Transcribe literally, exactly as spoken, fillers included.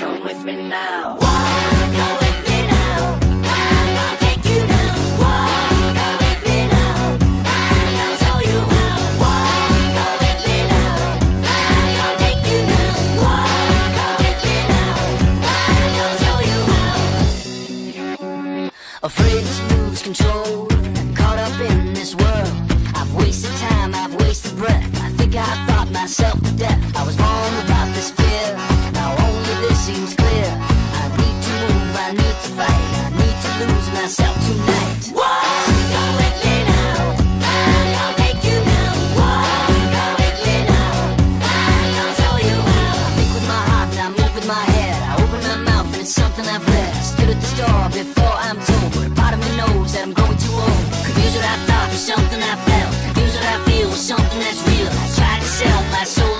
come with me now. Wanna go with me now. I'm gonna take you down. Wanna go with me now. I'm gonna show you how. Wanna go with me now. I'm gonna take you down. Wanna go with me now. I'm gonna show you how. Afraid this moves control. Caught up in this world. I've wasted time. I've wasted breath. I think I thought myself to death. I was born without this fear. Now only this seems clear. I need to move, I need to fight, I need to lose myself tonight. Whoa! Something I felt, use what I feel was something that's real. I tried to sell my soul.